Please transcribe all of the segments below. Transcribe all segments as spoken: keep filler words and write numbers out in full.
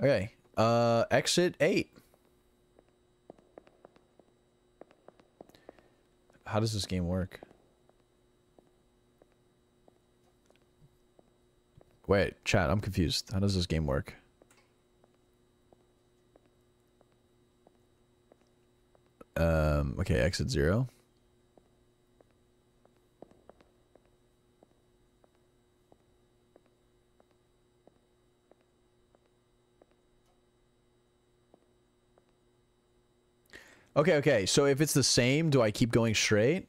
Okay. Uh, exit eight. How does this game work? Wait, chat, I'm confused. How does this game work? Um, okay, exit zero. Okay, okay, so if it's the same, do I keep going straight?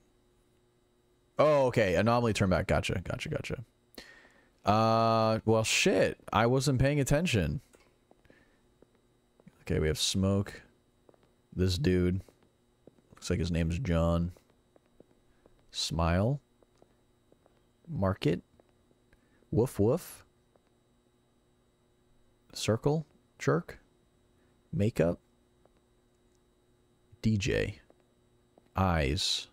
Oh, okay, anomaly turn back. Gotcha, gotcha, gotcha. Uh, well, shit, I wasn't paying attention. Okay, we have smoke. This dude. Looks like his name's John. Smile. Market. Woof woof. Circle. Jerk. Makeup. D J. Eyes.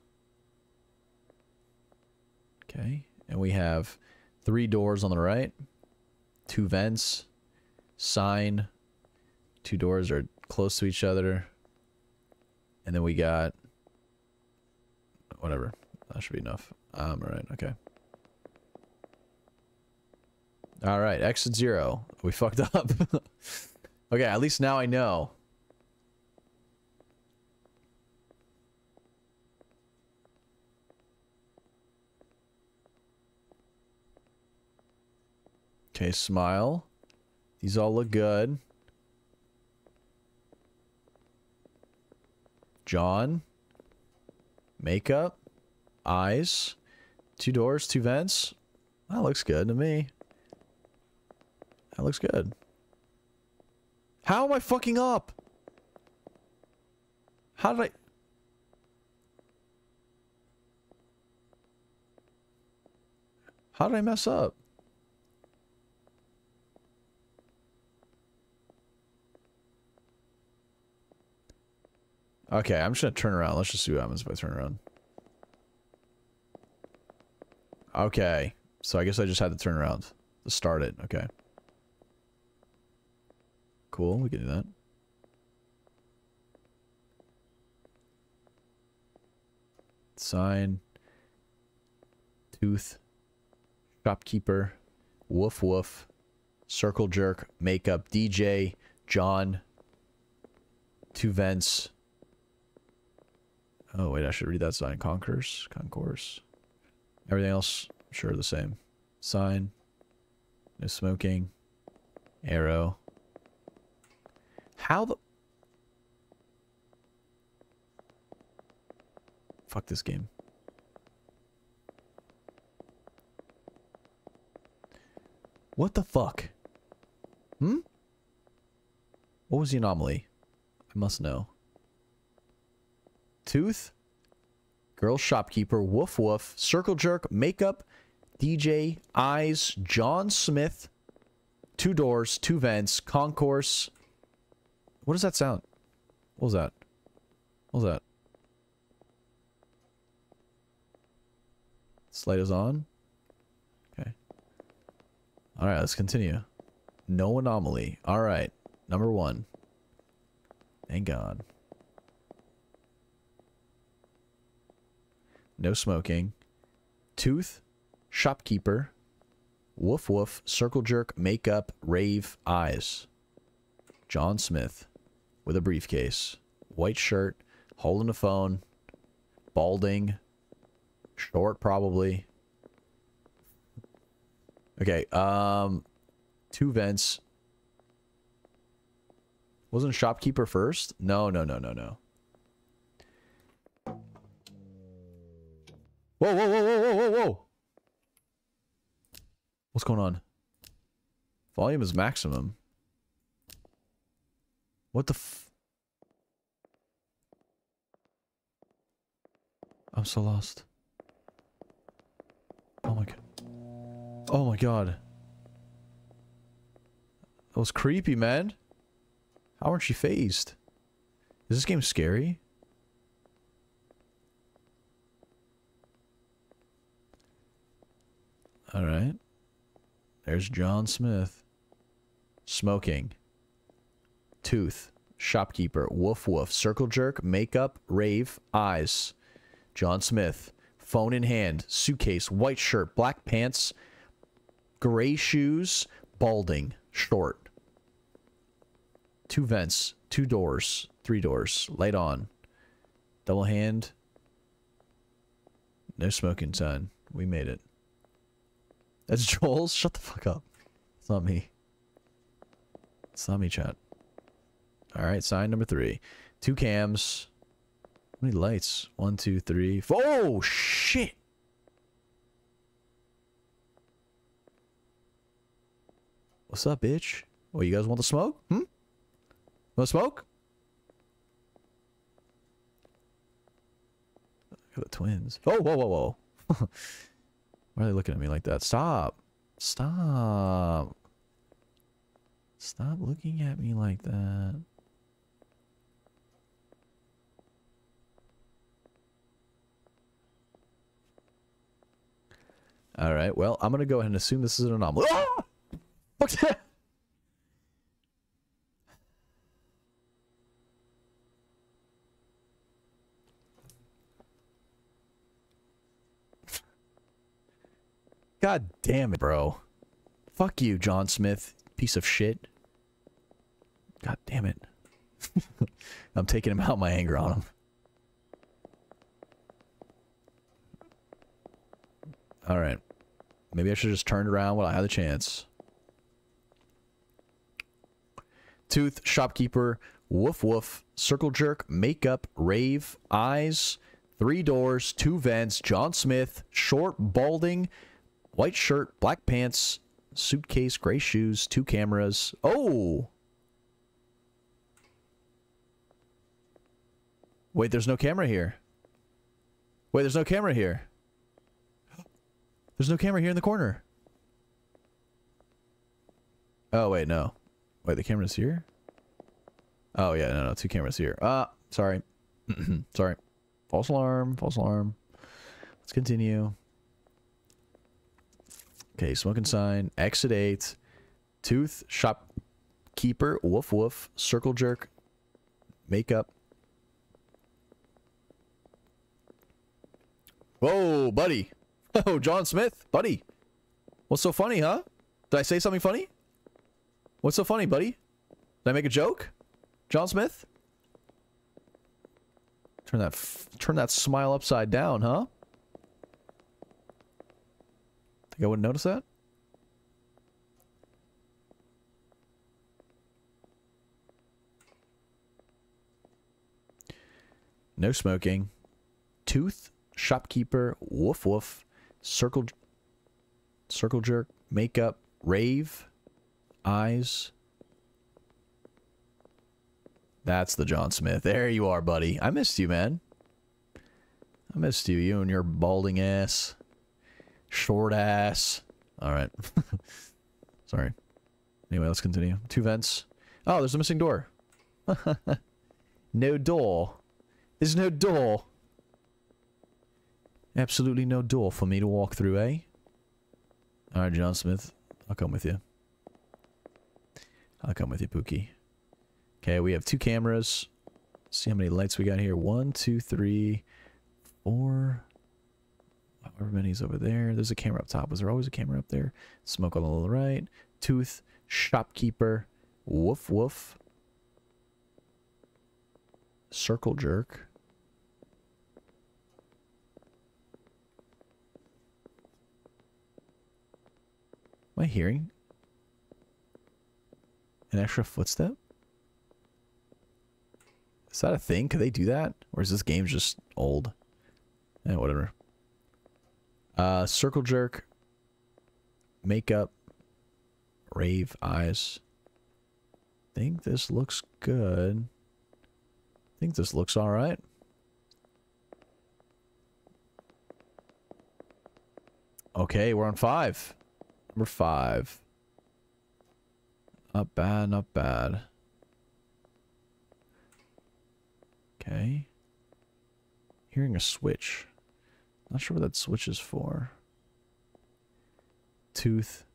Okay. And we have three doors on the right. Two vents. Sign. Two doors are close to each other. And then we got... whatever. That should be enough. Um, alright, okay. Alright, exit zero. We fucked up. Okay, at least now I know. Okay, smile. These all look good. John. Makeup. Eyes. Two doors, two vents. That looks good to me. That looks good. How am I fucking up? How did I... How did I mess up? Okay, I'm just gonna turn around. Let's just see what happens if I turn around. Okay, so I guess I just had to turn around to start it. Okay. Cool, we can do that. Sign. Tooth. Shopkeeper. Woof woof. Circle jerk. Makeup. D J. John. Two vents. Oh, wait, I should read that sign. Concourse. Concourse. Everything else, sure, the same. Sign. No smoking. Arrow. How the... Fuck this game. What the fuck? Hmm? What was the anomaly? I must know. Tooth, girl shopkeeper, woof woof, circle jerk, makeup, D J, eyes, John Smith, two doors, two vents, concourse. What does that sound? What was that? What was that? Slide is on. Okay. All right, let's continue. No anomaly. All right, number one. Thank God. No smoking. Tooth. Shopkeeper. Woof woof. Circle jerk. Makeup. Rave. Eyes. John Smith. With a briefcase. White shirt. Holding a phone. Balding. Short probably. Okay. Um. Two vents. Wasn't shopkeeper first? No, no, no, no, no. Whoa, whoa, whoa, whoa, whoa, whoa, whoa. What's going on? Volume is maximum. What the f... I'm so lost. Oh my god. Oh my god. That was creepy, man. How aren't you phased? Is this game scary? All right. There's John Smith. Smoking. Tooth, Shopkeeper, Woof Woof, Circle Jerk, Makeup, Rave, Eyes, John Smith, Phone in Hand, Suitcase, White Shirt, Black Pants, Gray Shoes, Balding, Short, Two Vents, Two Doors, Three Doors, Light On, Double Hand, No Smoking Sign. We made it. That's Joel's? Shut the fuck up. It's not me. It's not me, chat. Alright, sign number three. Two cams. How many lights? One, two, three, four. Oh, shit! What's up, bitch? Oh, you guys want the smoke? Hmm? Want smoke? Look at the twins. Oh, whoa, whoa, whoa. Why are they looking at me like that? Stop. Stop. Stop looking at me like that. All right. Well, I'm going to go ahead and assume this is an anomaly. Ah! Fuck that. God damn it, bro. Fuck you, John Smith. Piece of shit. God damn it. I'm taking him out, my anger on him. Alright. Maybe I should have just turned around while I had the chance. Tooth, Shopkeeper, Woof Woof, Circle Jerk, Makeup, Rave, Eyes, Three Doors, Two Vents, John Smith, Short, Balding, White Shirt, Black Pants, Suitcase, Gray Shoes, Two Cameras. Oh! Wait, there's no camera here. Wait, there's no camera here. There's no camera here in the corner. Oh, wait, no. Wait, the camera's here? Oh, yeah, no, no, two cameras here. Ah, uh, sorry. Sorry. False alarm, false alarm. Let's continue. Okay, Smoking Sign, Exit eight, Tooth, Shopkeeper, Woof Woof, Circle Jerk, Makeup. Whoa, buddy. Oh, John Smith, buddy. What's so funny, huh? Did I say something funny? What's so funny, buddy? Did I make a joke? John Smith? Turn that, f turn that smile upside down, huh? I wouldn't notice that. No smoking. Tooth, Shopkeeper, Woof Woof, Circle, Circle Jerk, Makeup, Rave, Eyes. That's the John Smith. There you are, buddy. I missed you, man. I missed you, you and your balding ass. Short ass. Alright. Sorry. Anyway, let's continue. Two vents. Oh, there's a missing door. No door. There's no door. Absolutely no door for me to walk through, eh? Alright, John Smith. I'll come with you. I'll come with you, Pookie. Okay, we have two cameras. Let's see how many lights we got here. One, two, three, four... However many's over there. There's a camera up top. Was there always a camera up there? Smoke on the right. Tooth, Shopkeeper, Woof Woof, Circle Jerk. Am I hearing an extra footstep? Is that a thing? Could they do that? Or is this game just old? Eh, whatever. Uh, Circle Jerk, Makeup, Rave, Eyes. I think this looks good. I think this looks alright. Okay, we're on five. Number five. Not bad, not bad. Okay. Hearing a switch. Not sure what that switch is for. Tooth,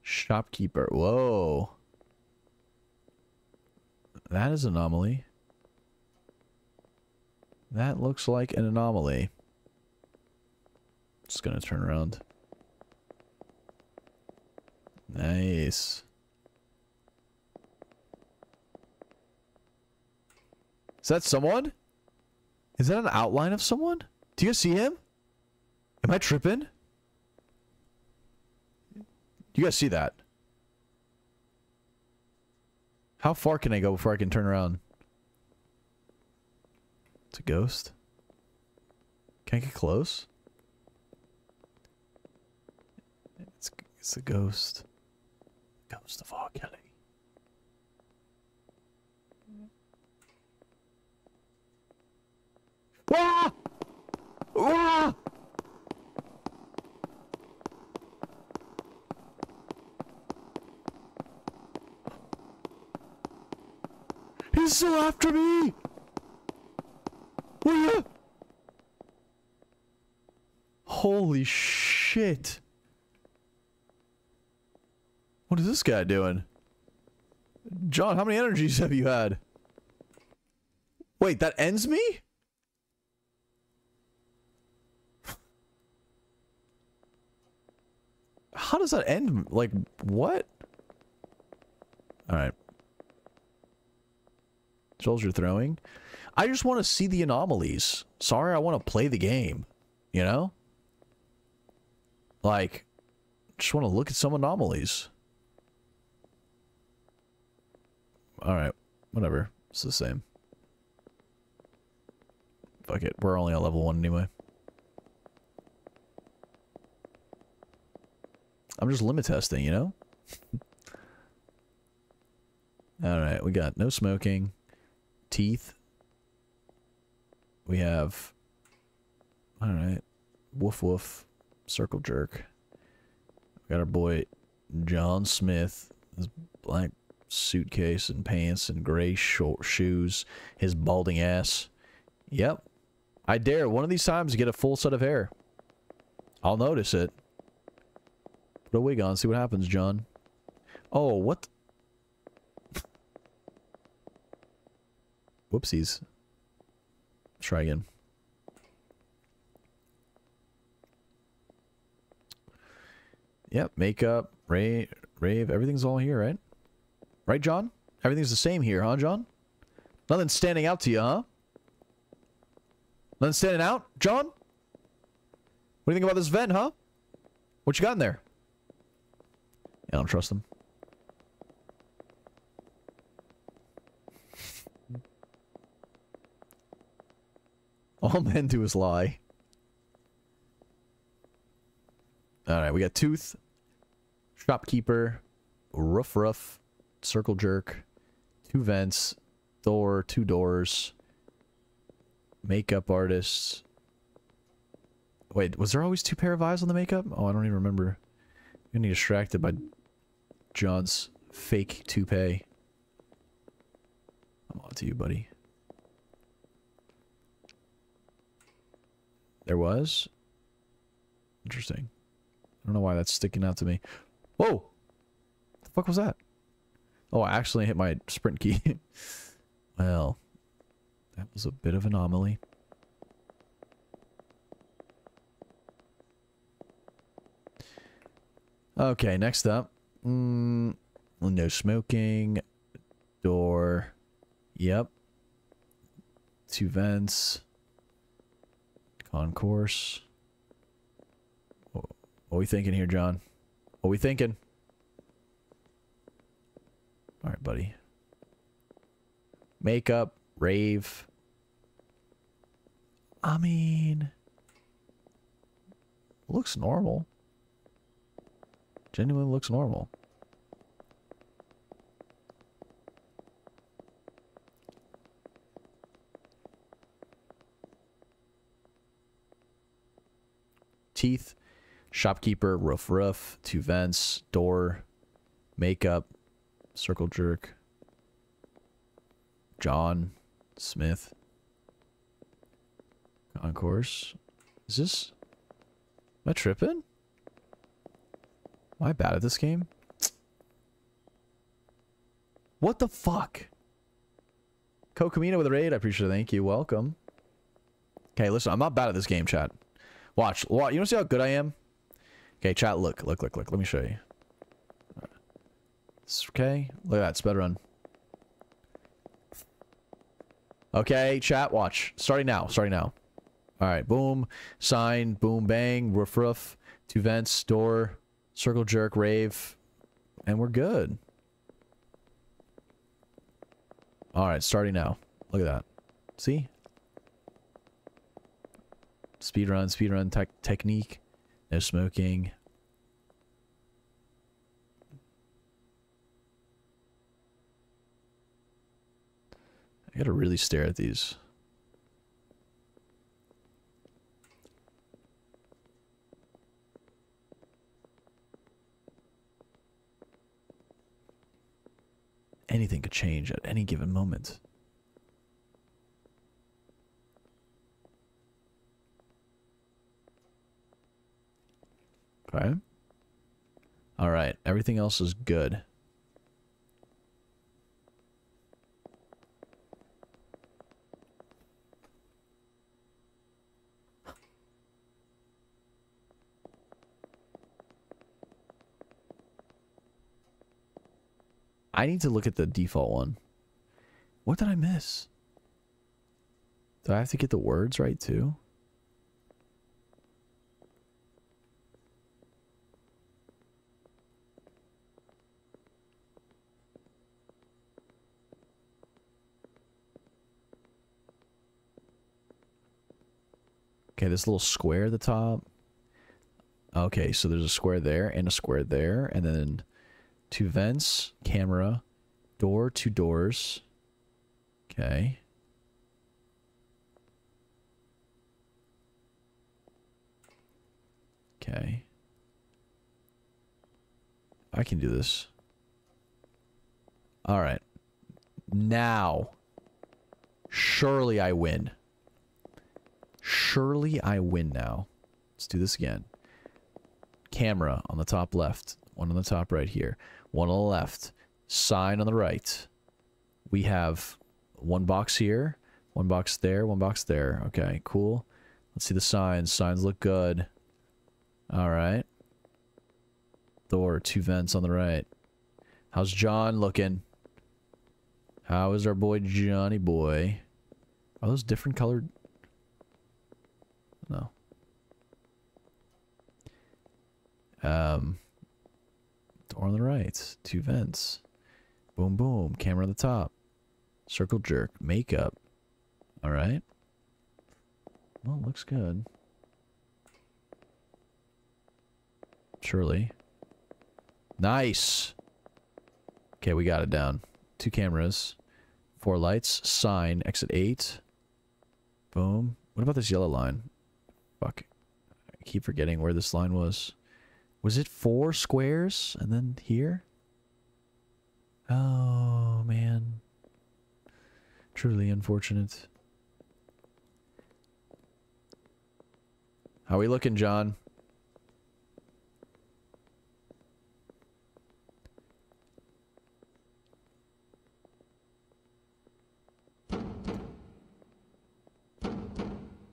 Shopkeeper. Whoa. That is an anomaly. That looks like an anomaly. Just gonna turn around. Nice. Is that someone? Is that an outline of someone? Do you see him? Am I tripping? You guys see that? How far can I go before I can turn around? It's a ghost. Can I get close? It's, it's a ghost. Ghost of R. Kelly. Ah! Ah! He's still after me! What? Holy shit! What is this guy doing? John, how many energies have you had? Wait, that ends me? How does that end? Like, what? Alright. Joel's, you're throwing. I just want to see the anomalies. Sorry, I want to play the game. You know? Like, just want to look at some anomalies. Alright. Whatever. It's the same. Fuck it. We're only on level one anyway. I'm just limit testing, you know? Alright, we got no smoking. Teeth. We have... Alright. Woof woof. Circle jerk. We got our boy John Smith. His black suitcase and pants and gray short shoes. His balding ass. Yep. I dare one of these times get a full set of hair. I'll notice it. Put a wig on, see what happens, John. Oh, what? Whoopsies. Let's try again. Yep, makeup, rave, rave, everything's all here, right? Right, John? Everything's the same here, huh, John? Nothing's standing out to you, huh? Nothing standing out, John? What do you think about this vent, huh? What you got in there? I don't trust them. All men do is lie. Alright, we got Tooth, Shopkeeper, Ruff Ruff, Circle Jerk, two vents, Door, two doors, makeup artists. Wait, was there always two pair of eyes on the makeup? Oh, I don't even remember. I'm gonna be distracted by John's fake toupee. I'm on to you, buddy. There was? Interesting. I don't know why that's sticking out to me. Whoa! What the fuck was that? Oh, I actually hit my sprint key. Well, that was a bit of an anomaly. Okay, next up. Mm, no smoking. Door. Yep. Two vents. Concourse. What are we thinking here, John? What are we thinking? Alright, buddy. Makeup. Rave. I mean... Looks normal. Genuinely looks normal. Teeth, Shopkeeper, Ruff Ruff, two vents, Door, Makeup, Circle Jerk, John Smith, Concourse. Is this... Am I tripping? Am I bad at this game? What the fuck? Kokomina with a raid. I appreciate it. Thank you. Welcome. Okay, listen. I'm not bad at this game, chat. Watch. Watch. You want to see how good I am? Okay, chat. Look. Look, look, look. Let me show you. Okay. Look at that. Speed run. Okay, chat. Watch. Starting now. Starting now. All right. Boom. Sign. Boom. Bang. Roof. Roof. Two vents. Door. Circle jerk. Rave. And we're good. All right, starting now. Look at that. See? Speed run, speed run te technique. No smoking. I gotta really stare at these. Anything could change at any given moment. Okay. All right. Everything else is good. I need to look at the default one. What did I miss? Do I have to get the words right too? Okay, this little square at the top. Okay, so there's a square there and a square there, and then two vents, camera, door, two doors. Okay. Okay. I can do this. All right. Now, surely I win. Surely I win now. Let's do this again. Camera on the top left. One on the top right here. One on the left. Sign on the right. We have one box here. One box there. One box there. Okay, cool. Let's see the signs. Signs look good. Alright. Door. Two vents on the right. How's John looking? How is our boy Johnny boy? Are those different colored? No. Um... Door on the right, two vents, boom boom, camera on the top, circle jerk, makeup. All right, well, it looks good, surely. Nice. Okay, we got it down. Two cameras, four lights, sign, exit eight, boom. What about this yellow line? Fuck, I keep forgetting where this line was. Was it four squares and then here? Oh, man. Truly unfortunate. How we looking, John?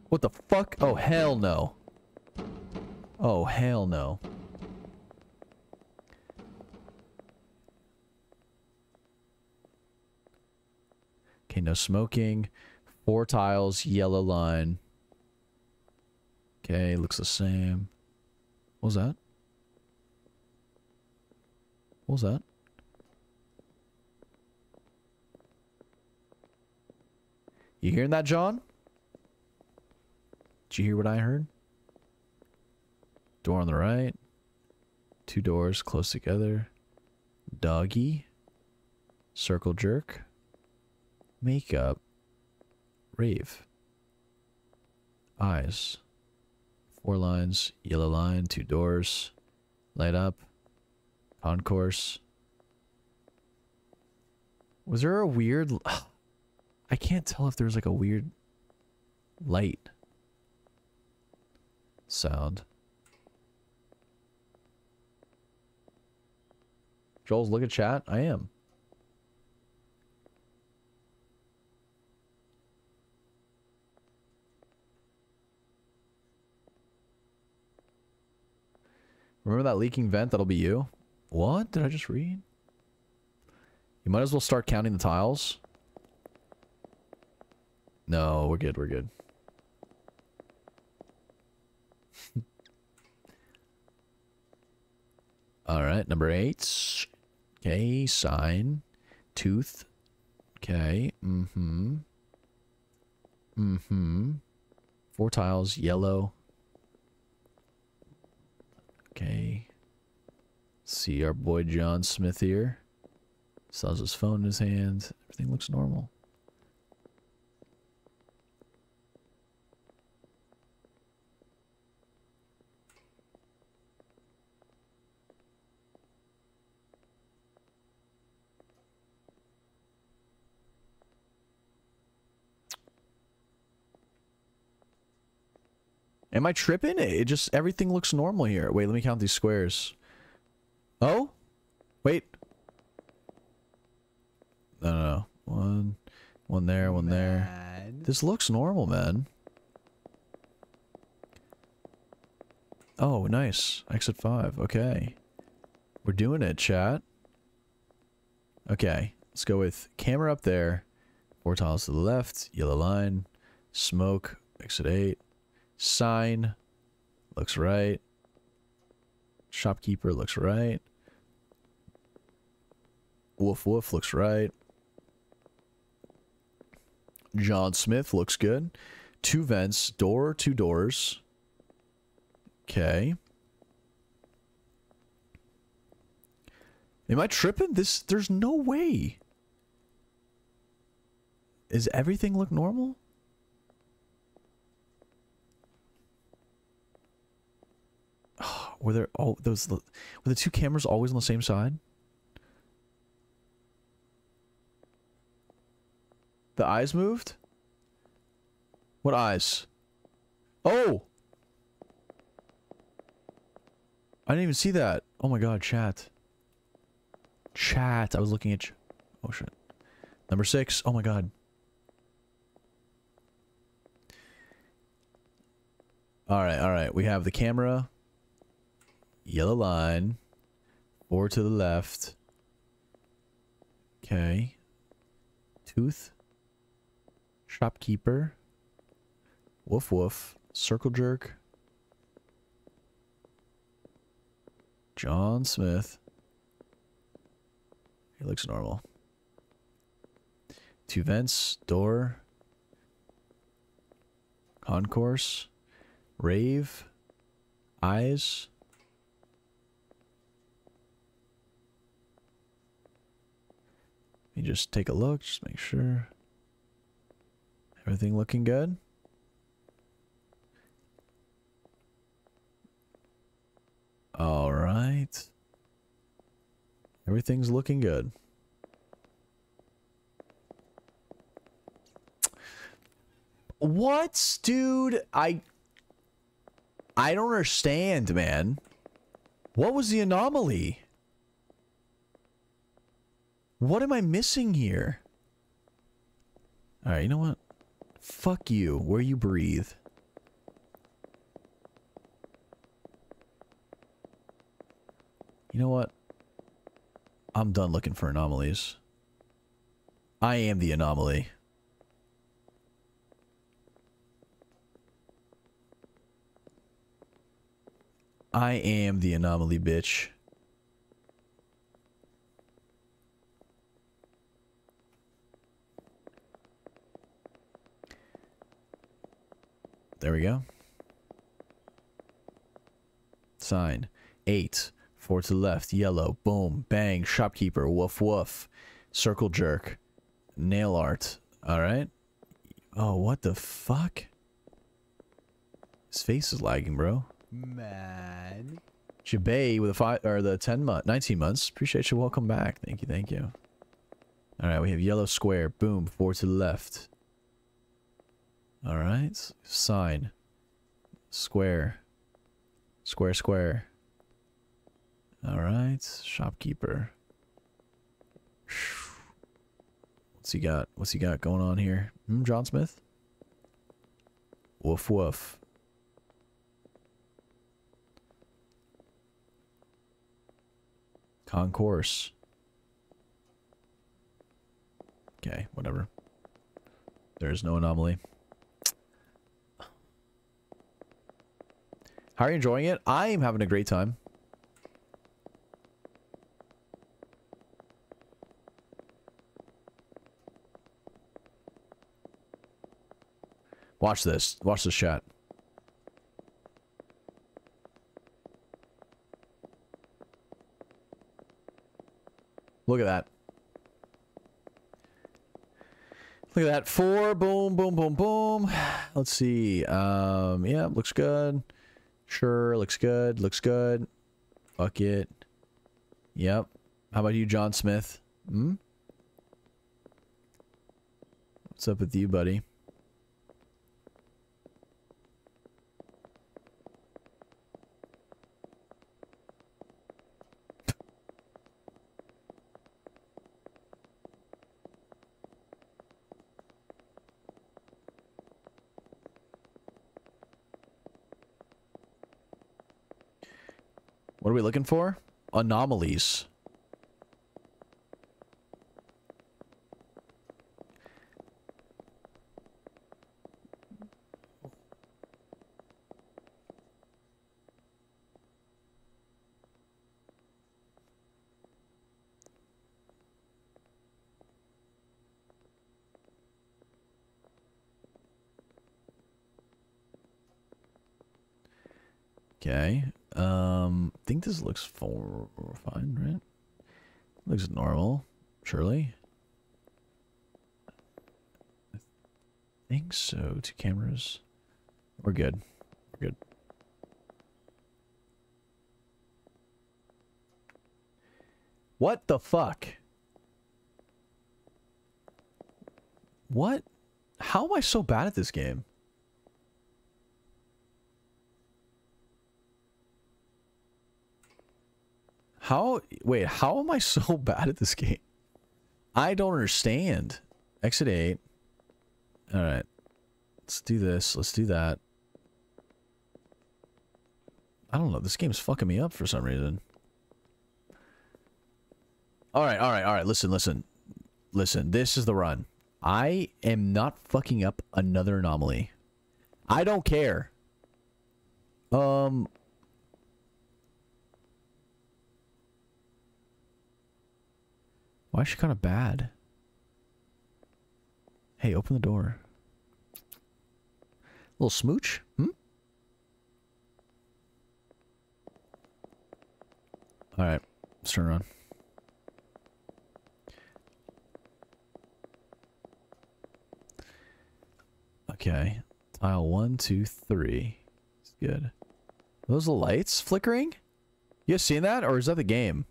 What the fuck? Oh, hell no. Oh, hell no. Okay, no smoking. Four tiles, yellow line. Okay, looks the same. What was that? What was that? You hearing that, John? Did you hear what I heard? Door on the right. Two doors close together. Doggy. Circle jerk. Makeup. Rave. Eyes. Four lines. Yellow line. Two doors. Light up. Concourse. Was there a weird... I can't tell if there's like a weird light sound. Joel's look at chat. I am. Remember that leaking vent? That'll be you. What did I just read? You might as well start counting the tiles. No, we're good, we're good. Alright, number eight. Okay, sign. Tooth. Okay, mm-hmm. Mm-hmm. Four tiles, yellow. Okay. See our boy John Smith here. Still has his phone in his hand. Everything looks normal. Am I tripping? It just, everything looks normal here. Wait, let me count these squares. Oh? Wait. No, no, no. One, one there, one there. Man. This looks normal, man. Oh, nice. Exit five. Okay. We're doing it, chat. Okay. Let's go with camera up there. Four tiles to the left. Yellow line. Smoke. Exit eight. Sign looks right. Shopkeeper looks right. Woof woof looks right. John Smith looks good. Two vents, door, two doors. Okay. Am I tripping? This, there's no way. Does everything look normal? Were there oh those were the two cameras always on the same side? The eyes moved? What eyes? Oh! I didn't even see that. Oh my god, chat. Chat. I was looking at you. Oh shit. Number six. Oh my god. Alright, alright. We have the camera. Yellow line, four to the left. Okay. Tooth. Shopkeeper. Woof woof. Circle jerk. John Smith. He looks normal. Two vents. Door. Concourse. Rave. Eyes. You just take a look, just make sure everything looking good. All right, everything's looking good. What, dude? I I don't understand, man. What was the anomaly? What am I missing here? Alright, you know what? Fuck you, where you breathe. You know what? I'm done looking for anomalies. I am the anomaly. I am the anomaly, bitch. There we go. Sign. Eight. Four to the left. Yellow. Boom. Bang. Shopkeeper. Woof woof. Circle jerk. Nail art. Alright. Oh, what the fuck? His face is lagging, bro. Man. Jabay with a five or the ten month nineteen months. Appreciate you. Welcome back. Thank you, thank you. Alright, we have yellow square. Boom. Four to the left. All right, sign, square, square, square. All right, shopkeeper. What's he got? What's he got going on here? Hmm, John Smith? Woof, woof. Concourse. Okay, whatever. There is no anomaly. How are you enjoying it? I am having a great time. Watch this. Watch this chat. Look at that. Look at that. Four. Boom, boom, boom, boom. Let's see. Um, yeah, looks good. Sure, looks good. Looks good. Fuck it. Yep. How about you, John Smith? Hmm? What's up with you, buddy? What are we looking for? Anomalies. Okay. Um, I think this looks for fine, right? Looks normal, surely. I think so. Two cameras. We're good. We're good. What the fuck? What? How am I so bad at this game? How, wait, how am I so bad at this game? I don't understand. Exit eight. All right. Let's do this. Let's do that. I don't know. This game's fucking me up for some reason. All right. All right. All right. Listen, listen, listen. This is the run. I am not fucking up another anomaly. I don't care. Um... Why is she kind of bad? Hey, open the door. Little smooch? Hmm? Alright, let's turn around. Okay. Tile one, two, three. It's good. Are those the lights flickering? You guys seeing that? Or is that the game?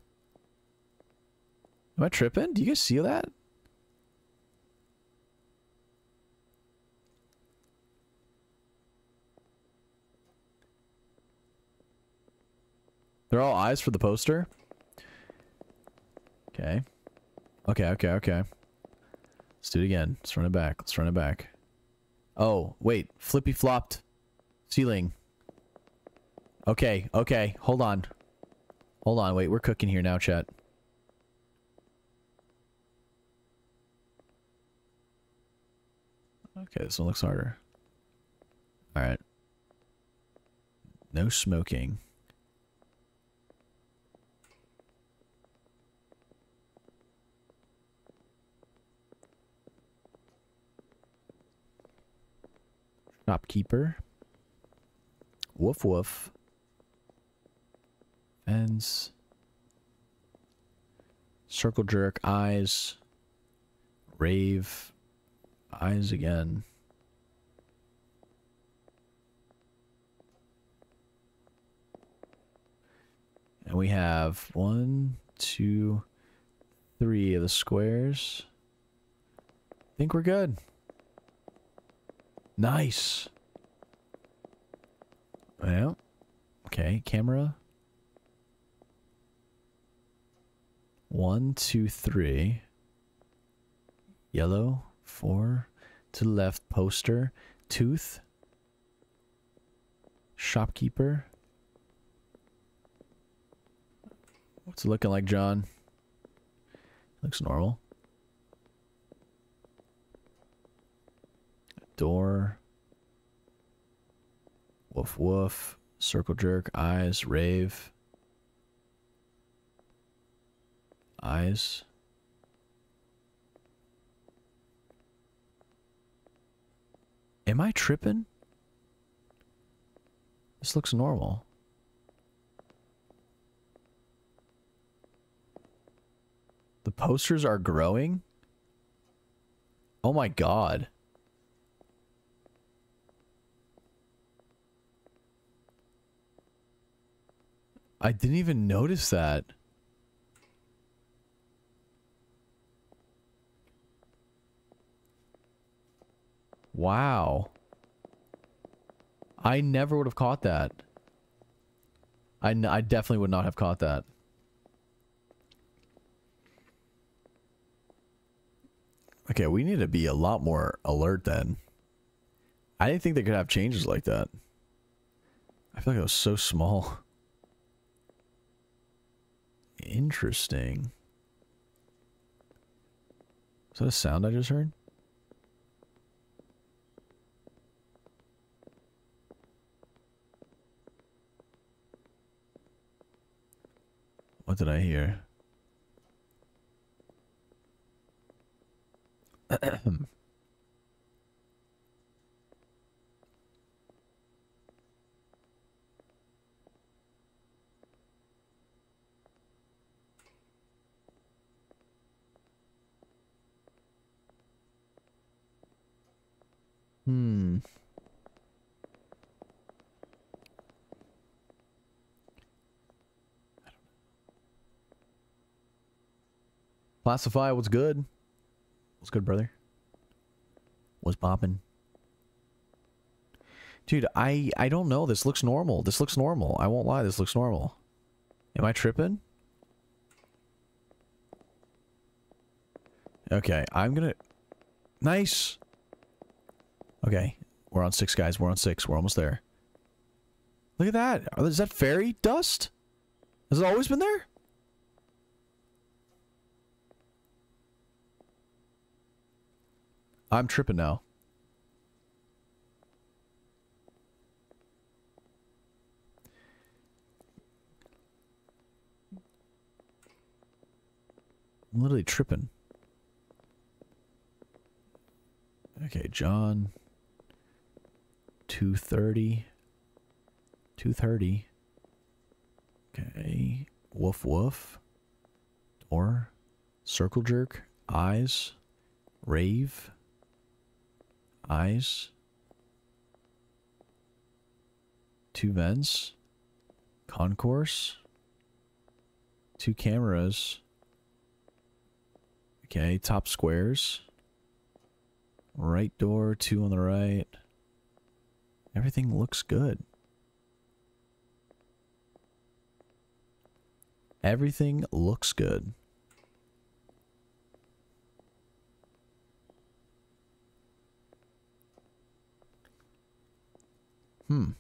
Am I tripping? Do you guys see that? They're all eyes for the poster. Okay. Okay, okay, okay. Let's do it again. Let's run it back. Let's run it back. Oh, wait. Flippy flopped. Ceiling. Okay, okay. Hold on. Hold on. Wait, we're cooking here now, chat. Okay, this one looks harder. Alright. No smoking. Shopkeeper. Woof woof. Fence. Circle jerk. Eyes. Rave. Eyes again. And we have one, two, three of the squares. I think we're good. Nice. Well, okay, camera. One, two, three. Yellow. Four to the left, poster, tooth, shopkeeper, What's it looking like, John? Looks normal. Door. Woof woof. Circle jerk. Eyes. Rave. Eyes. Am I tripping? This looks normal. The posters are growing? Oh my god. I didn't even notice that. Wow. I never would have caught that. I, n I definitely would not have caught that. Okay, we need to be a lot more alert then. I didn't think they could have changes like that. I feel like it was so small. Interesting. Is that a sound I just heard? What did I hear? Hmm. Classify, what's good? What's good, brother? What's poppin'? Dude, I, I don't know. This looks normal. This looks normal. I won't lie. This looks normal. Am I tripping? Okay, I'm gonna... Nice! Okay, we're on six, guys. We're on six. We're almost there. Look at that. Is that fairy dust? Has it always been there? I'm tripping now. I'm literally tripping. Okay, John. two thirty. two thirty. Okay. Woof woof. Door. Circle jerk. Eyes. Rave. Eyes. Two vents. Concourse. Two cameras. Okay, top squares. Right door, two on the right. Everything looks good. Everything looks good. Hmm.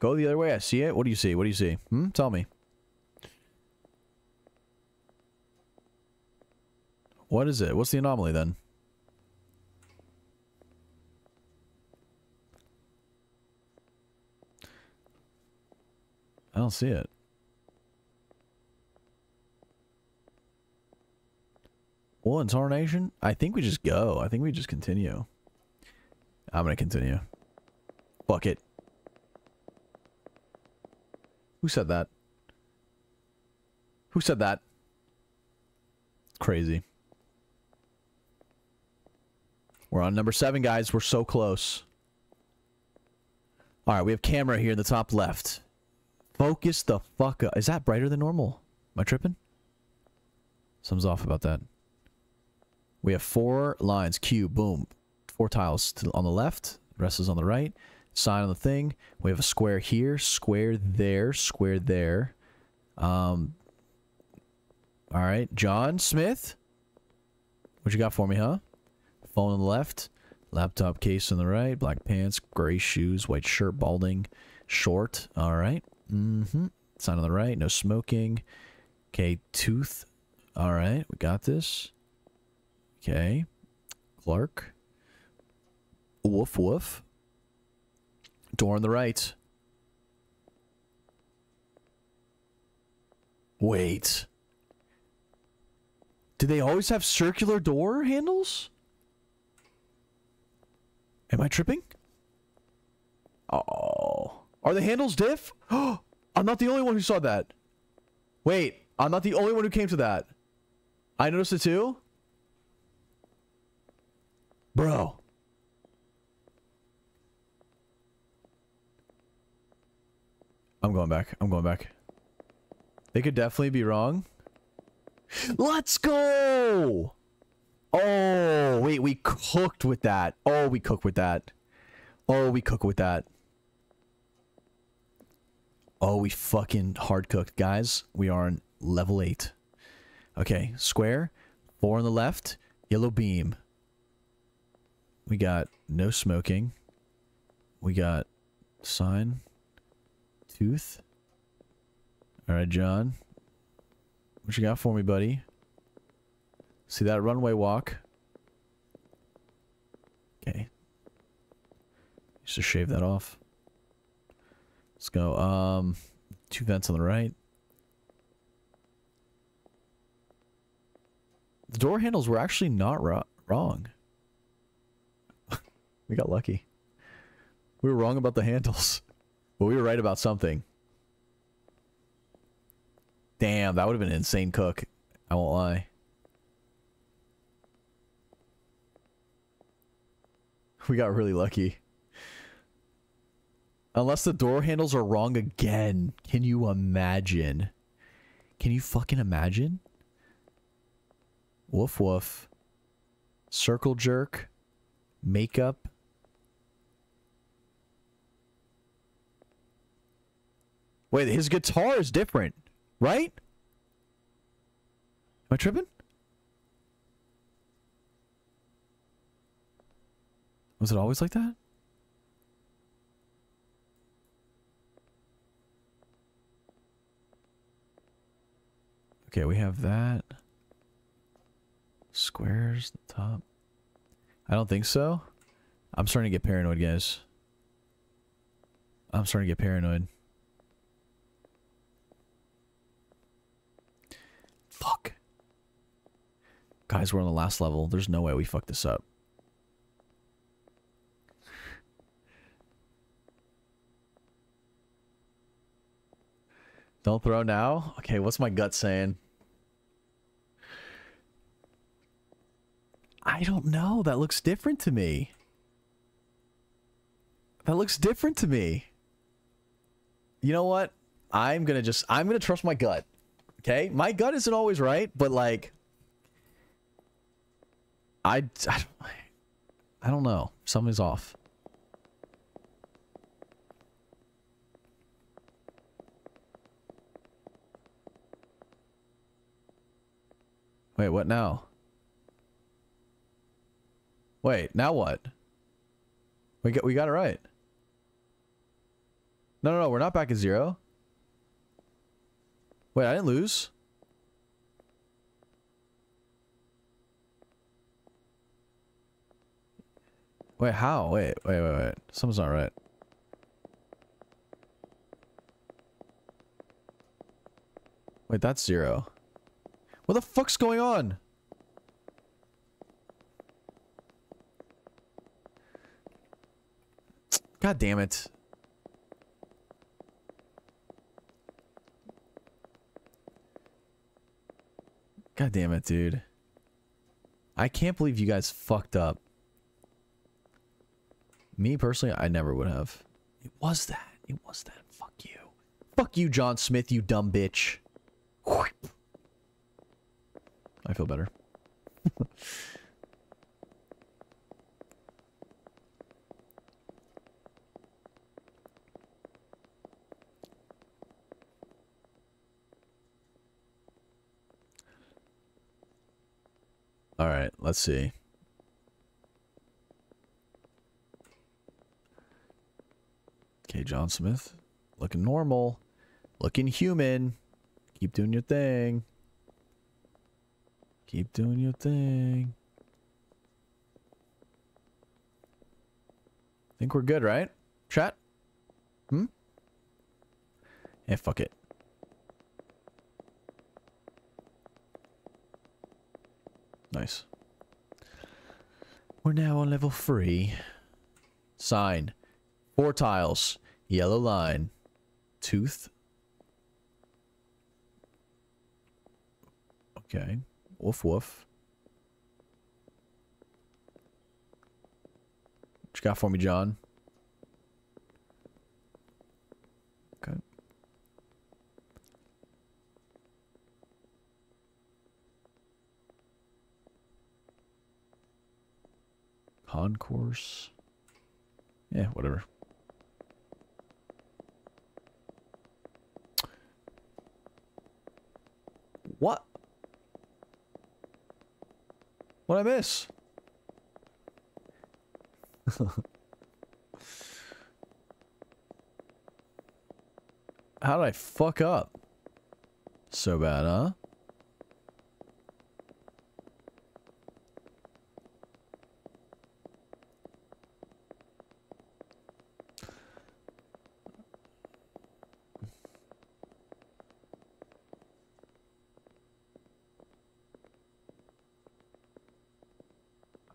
Go the other way. I see it. What do you see? What do you see? Hmm? Tell me. What is it? What's the anomaly then? I don't see it. Well, incarnation? I think we just go. I think we just continue. I'm gonna continue. Fuck it. Who said that? Who said that? It's crazy. We're on number seven, guys. We're so close. Alright, we have camera here in the top left. Focus the fuck up. Is that brighter than normal? Am I tripping? Something's off about that. We have four lines. Q, boom. Four tiles on the left. The rest is on the right. Sign on the thing. We have a square here, square there, square there. Um, all right, John Smith. What you got for me, huh? Phone on the left, laptop case on the right, black pants, gray shoes, white shirt, balding, short. All right. Mm-hmm. Sign on the right, no smoking. Okay, tooth. All right, we got this. Okay. Clark. Woof, woof. Door on the right. Wait. Do they always have circular door handles? Am I tripping? Oh. Are the handles diff? Oh, I'm not the only one who saw that. Wait, I'm not the only one who came to that. I noticed it too? Bro. I'm going back. I'm going back. They could definitely be wrong. Let's go! Oh, wait, we cooked with that. Oh, we cooked with that. Oh, we cooked with that. Oh, we fucking hard cooked. Guys, we are on level eight. Okay, square. Four on the left. Yellow beam. We got no smoking. We got sign. Tooth. Alright, John. What you got for me, buddy? See that runway walk? Okay. Just to shave that off. Let's go. Um, two vents on the right. The door handles were actually not wrong. We got lucky. We were wrong about the handles. But we were right about something. Damn, that would have been an insane cook. I won't lie. We got really lucky. Unless the door handles are wrong again. Can you imagine? Can you fucking imagine? Woof woof. Circle jerk. Makeup. Wait, his guitar is different. Right? Am I tripping? Was it always like that? Okay, we have that. Squares at the top. I don't think so. I'm starting to get paranoid, guys. I'm starting to get paranoid. Fuck. Guys, we're on the last level. There's no way we fucked this up. Don't throw now? Okay, what's my gut saying? I don't know. That looks different to me. That looks different to me. You know what? I'm gonna just... I'm gonna trust my gut. Okay, my gut isn't always right, but like, I, I don't, I don't know. Something's off. Wait, what now? Wait, now what? We got, we got it right. No, no, no, we're not back at zero. Wait, I didn't lose. Wait, how? Wait, wait, wait, wait. Something's not right. Wait, that's zero. What the fuck's going on? God damn it. God damn it, dude. I can't believe you guys fucked up. Me, personally, I never would have. It was that. It was that. Fuck you. Fuck you, John Smith, you dumb bitch. I feel better. All right, let's see. Okay, John Smith, looking normal, looking human. Keep doing your thing. Keep doing your thing. Think we're good, right? Chat? Hmm? Yeah, fuck it. Nice. We're now on level three. Sign. Four tiles. Yellow line. Tooth. Okay. Woof woof. What you got for me, John? Okay. Concourse. Yeah, whatever. What? What'd I miss? How did I fuck up? So bad, huh?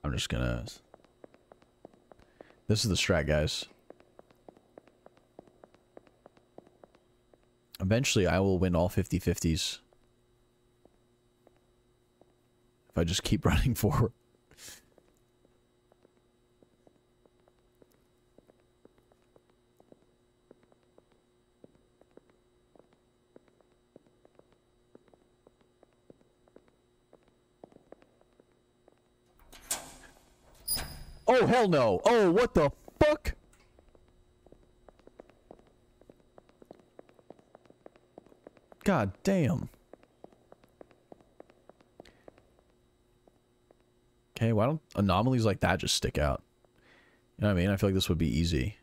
I'm just gonna... This is the strat, guys. Eventually, I will win all fifty fifties. If I just keep running forward. Oh, hell no. Oh, what the fuck? God damn. Okay, why don't anomalies like that just stick out? You know what I mean? I feel like this would be easy.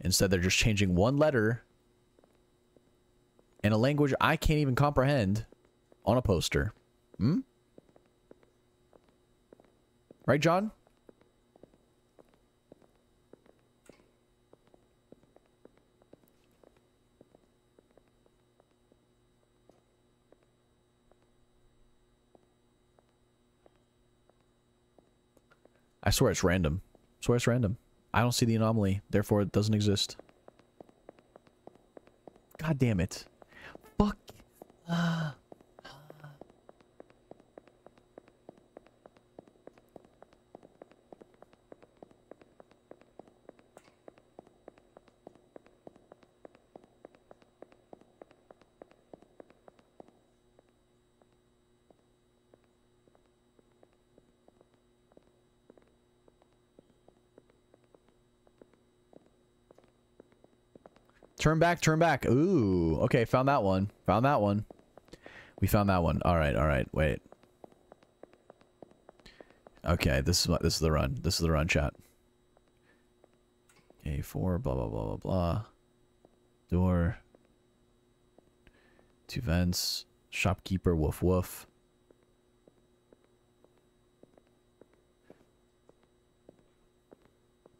Instead, they're just changing one letter and a language I can't even comprehend on a poster. Hmm? Right, John? I swear it's random. I swear it's random. I don't see the anomaly, therefore it doesn't exist. God damn it. Fuck. Uh, uh. Turn back, turn back. Ooh, okay, found that one. Found that one. We found that one. All right, all right, wait. Okay, this is this is the run. This is the run, chat. A four, blah, blah, blah, blah, blah. Door. Two vents. Shopkeeper, woof, woof.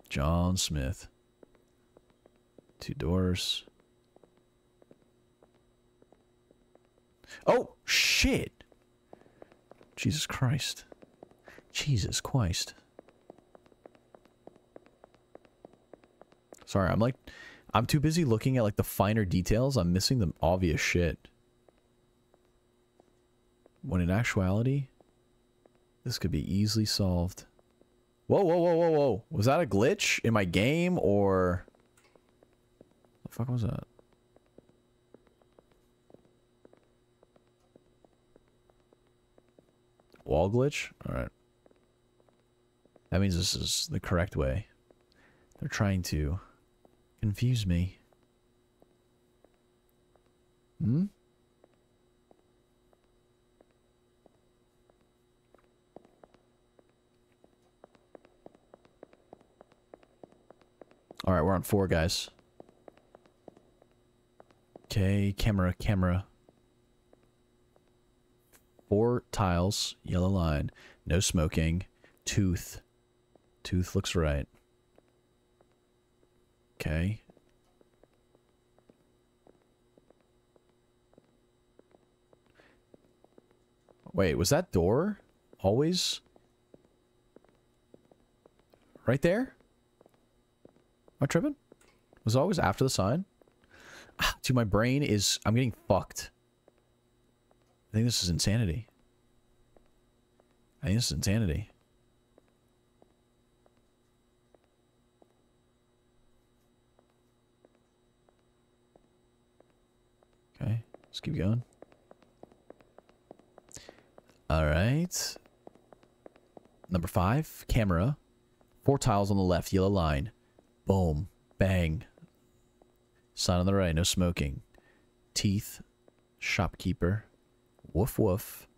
John Smith. Two doors. Oh, shit. Jesus Christ. Jesus Christ. Sorry, I'm like, I'm too busy looking at like the finer details. I'm missing the obvious shit. When in actuality, this could be easily solved. Whoa, whoa, whoa, whoa, whoa. Was that a glitch in my game or... The fuck was that? Wall glitch? Alright. That means this is the correct way. They're trying to confuse me. Hmm? Alright, we're on four guys. Okay, camera, camera. Four tiles, yellow line, no smoking, tooth. Tooth looks right. Okay. Wait, was that door always right there? Am I tripping? Was it always after the sign? Ah, dude, my brain is... I'm getting fucked. I think this is insanity. I think this is insanity. Okay, let's keep going. Alright. Number five, camera. Four tiles on the left, yellow line. Boom. Bang. Sign on the right, no smoking. Teeth. Shopkeeper. Woof woof.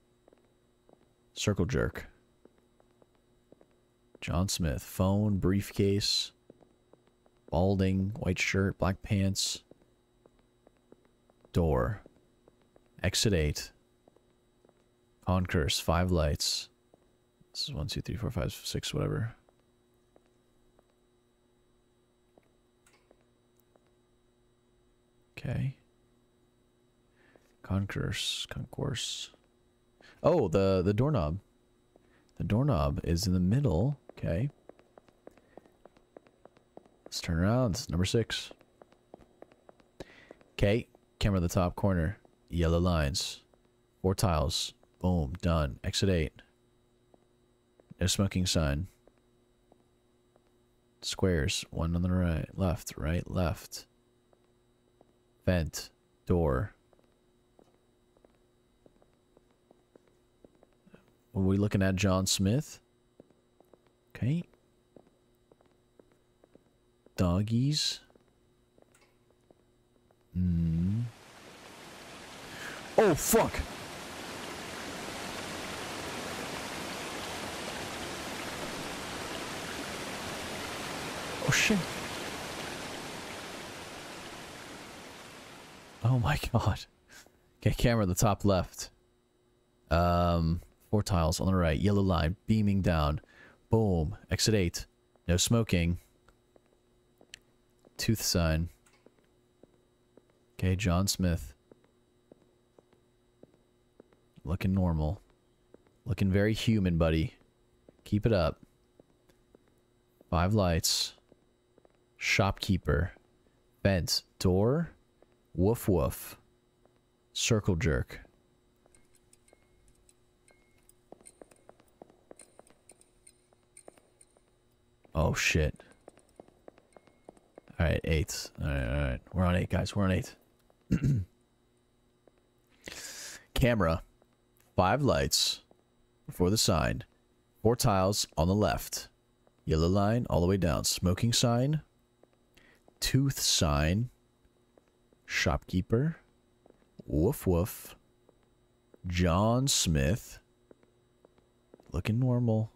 Circle jerk. John Smith. Phone, briefcase. Balding, white shirt, black pants. Door. Exit eight. Concurse, five lights. This is one, two, three, four, five, six, whatever. Okay. Concourse, concourse. Oh, the, the doorknob. The doorknob is in the middle. Okay. Let's turn around. It's number six. Okay. Camera at the top corner. Yellow lines. Four tiles. Boom. Done. Exit eight. No smoking sign. Squares. One on the right. Left. Right. Left. Vent. Door. Are we looking at John Smith? Okay. Doggies. Mm. Oh, fuck! Oh, shit. Oh, my God. Okay, camera at the top left. Um... Four tiles on the right. Yellow line. Beaming down. Boom. Exit eight. No smoking. Tooth sign. Okay, John Smith. Looking normal. Looking very human, buddy. Keep it up. Five lights. Shopkeeper. Vent. Door. Woof woof. Circle jerk. Oh, shit. Alright, eight. Alright, alright. We're on eight, guys. We're on eight. Camera. Five lights before the sign. Four tiles on the left. Yellow line all the way down. Smoking sign. Tooth sign. Shopkeeper. Woof woof. John Smith. Looking normal.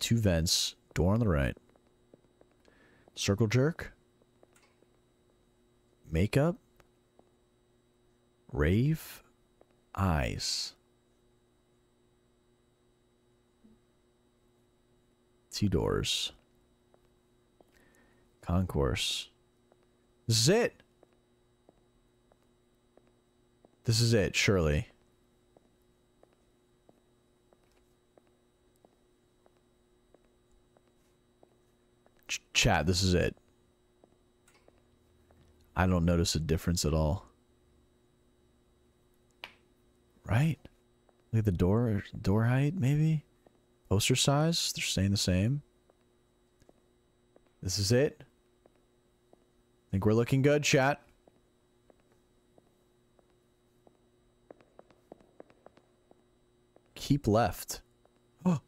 Two vents. Door on the right. Circle jerk. Makeup. Rave. Eyes. Two doors. Concourse. This is it! This is it, surely. Chat, this is it. I don't notice a difference at all. Right? Look at the door, door height, maybe? Poster size, they're staying the same. This is it. I think we're looking good, chat. Keep left. Oh,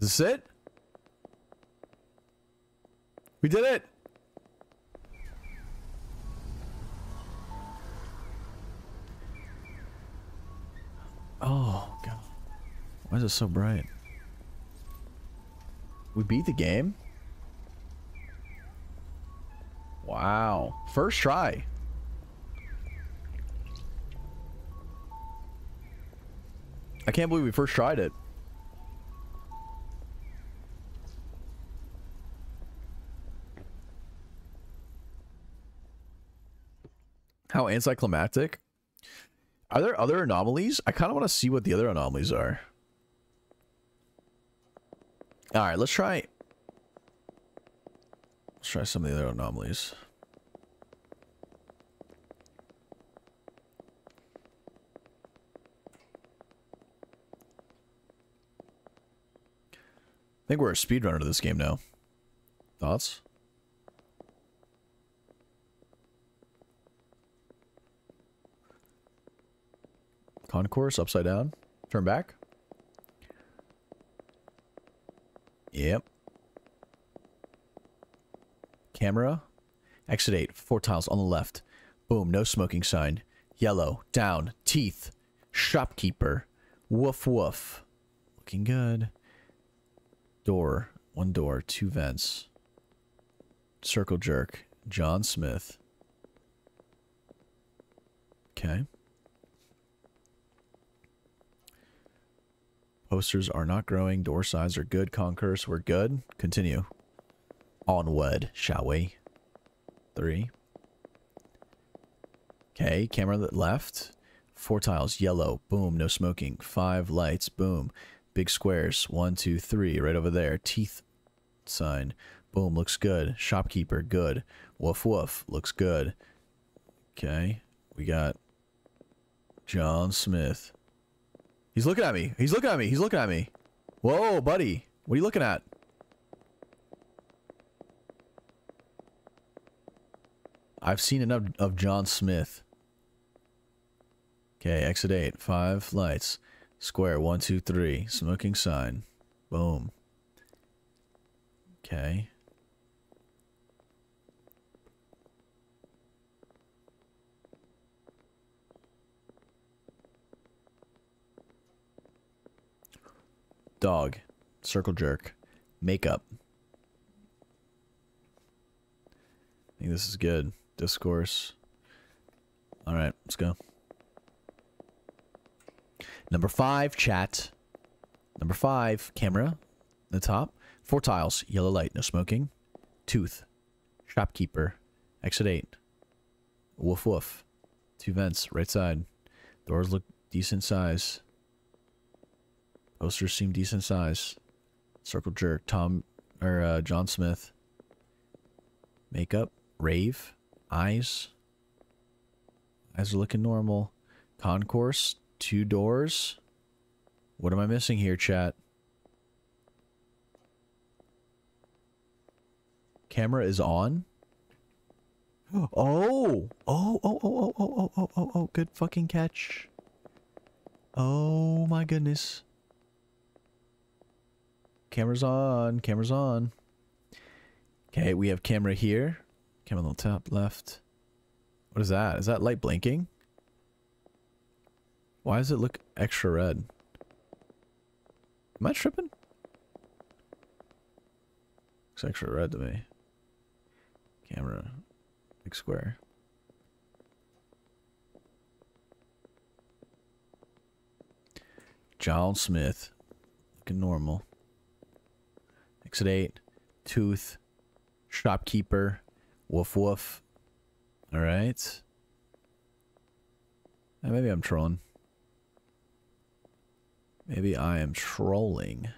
is this it? We did it! Oh, God. Why is it so bright? We beat the game? Wow. First try. I can't believe we first tried it. How anticlimactic. Are there other anomalies? I kind of want to see what the other anomalies are. All right, let's try. Let's try some of the other anomalies. I think we're a speedrunner to this game now. Thoughts? Concourse, upside down, turn back. Yep. Camera. Exit eight, four tiles on the left. Boom, no smoking sign. Yellow, down, teeth. Shopkeeper. Woof woof. Looking good. Door. One door, two vents. Circle jerk. John Smith. Okay. Posters are not growing. Door size are good. Concourse, we're good. Continue. Onward, shall we? Three. Okay, camera that left. Four tiles, yellow. Boom, no smoking. Five lights, boom. Big squares. One, two, three, right over there. Teeth sign. Boom, looks good. Shopkeeper, good. Woof, woof, looks good. Okay, we got John Smith. He's looking at me. He's looking at me. He's looking at me. Whoa, buddy. What are you looking at? I've seen enough of John Smith. Okay, exit eight. Five lights. Square. One, two, three. Smoking sign. Boom. Okay. Dog, circle jerk, makeup. I think this is good. Discourse. All right, let's go. Number five, chat. Number five, camera. The top. Four tiles, yellow light, no smoking. Tooth, shopkeeper, exit eight. Woof woof. Two vents, right side. Doors look decent size. Posters seem decent size. Circle jerk. Tom or uh, John Smith. Makeup. Rave. Eyes. Eyes are looking normal. Concourse. Two doors. What am I missing here, chat? Camera is on. Oh. Oh. Oh. Oh. Oh. Oh. Oh. Oh. Oh. Good fucking catch. Oh my goodness. Camera's on. Camera's on. Okay, we have camera here. Camera on the top left. What is that? Is that light blinking? Why does it look extra red? Am I tripping? Looks extra red to me. Camera. Big square. John Smith. Looking normal. Exit eight, tooth, shopkeeper, woof woof. All right. And maybe I'm trolling. Maybe I am trolling.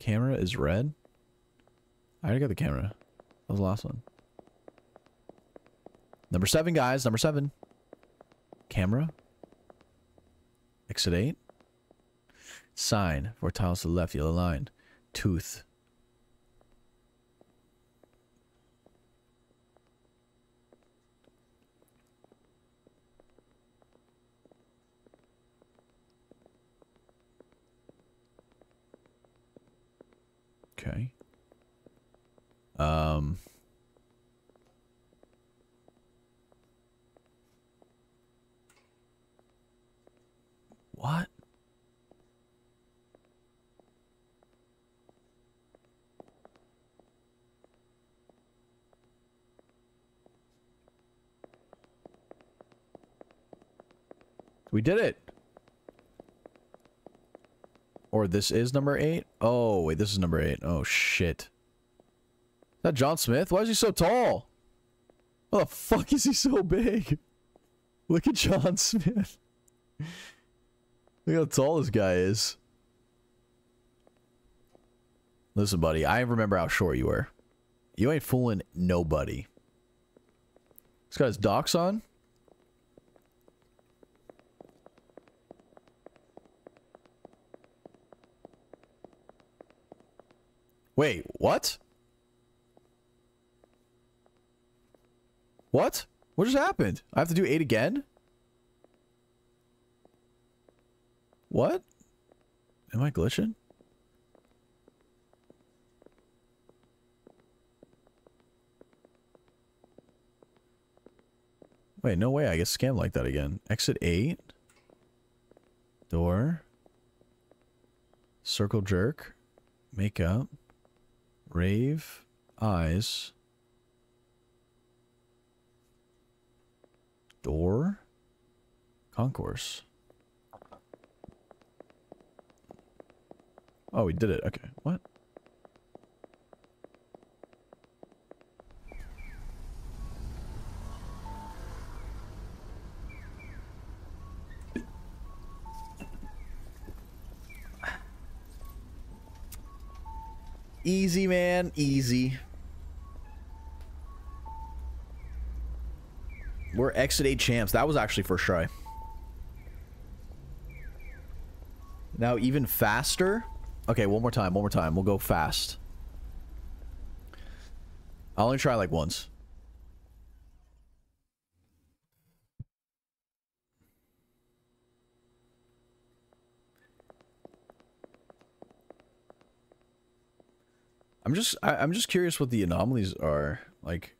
Camera is red. I already got the camera. That was the last one. Number seven, guys. Number seven. Camera. Exit eight. Sign. Four tiles to the left. Yellow line. Tooth. Okay. Um... What? We did it! Or this is number eight? Oh, wait, this is number eight. Oh, shit. Is that John Smith? Why is he so tall? Why the fuck is he so big? Look at John Smith. Look how tall this guy is. Listen, buddy, I remember how short you were. You ain't fooling nobody. This guy's docs on. Wait, what? What? What just happened? I have to do eight again? What? Am I glitching? Wait, no way I get scammed like that again. Exit eight. Door. Circle jerk. Makeup. Rave. Eyes. Door. Concourse. Oh, we did it. Okay. What? Easy, man. Easy. We're Exit eight champs. That was actually first try. Now even faster. Okay, one more time. One more time. We'll go fast. I'll only try like once. I'm just I, I'm just curious what the anomalies are. Like,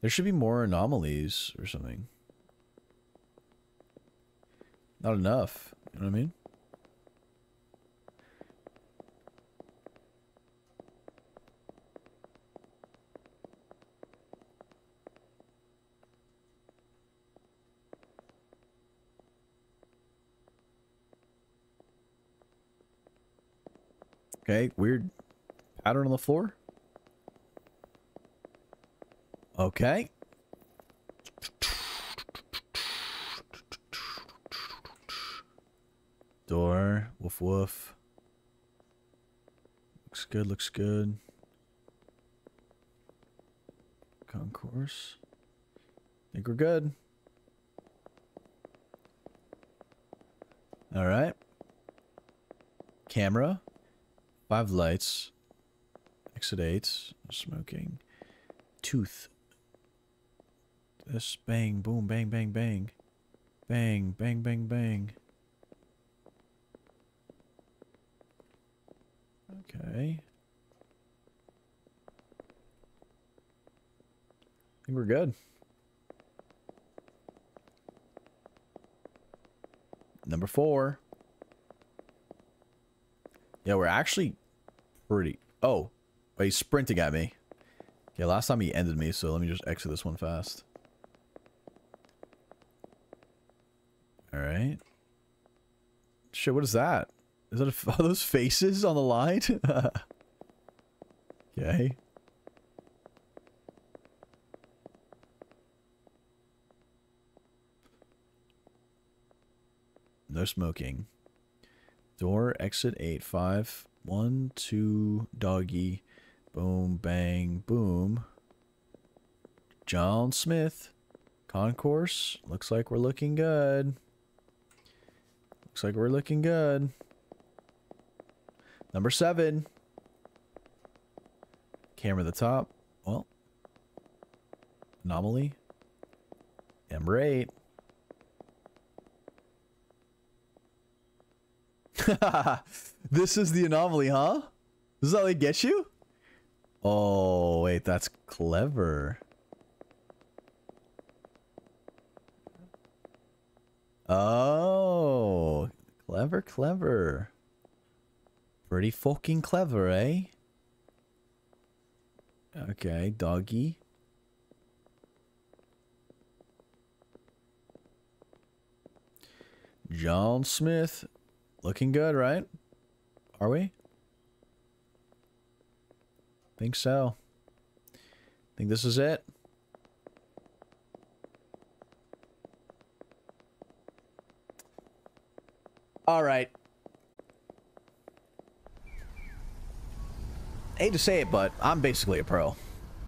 there should be more anomalies or something. Not enough, you know what I mean? Okay, weird. Pattern on the floor. Okay. Door. Woof woof. Looks good, looks good. Concourse. Think we're good. Alright. Camera. Five lights. Exit eight, smoking, tooth, this, bang, boom, bang, bang, bang, bang, bang, bang, bang, okay, I think we're good. Number four, yeah, we're actually pretty, oh, but he's sprinting at me. Okay, last time he ended me, so let me just exit this one fast. Alright. Shit, what is that? Is that a, are those faces on the line? Okay. No smoking. Door, exit eight, five, one, two, doggy. Boom, bang, boom. John Smith. Concourse. Looks like we're looking good. Looks like we're looking good. Number seven. Camera at the top. Well. Anomaly. Number eight. This is the anomaly, huh? This is how they get you? Oh, wait, that's clever. Oh, clever, clever. Pretty fucking clever, eh? Okay, doggy. John Smith. Looking good, right? Are we? Think so. Think this is it? All right. I hate to say it, but I'm basically a pro.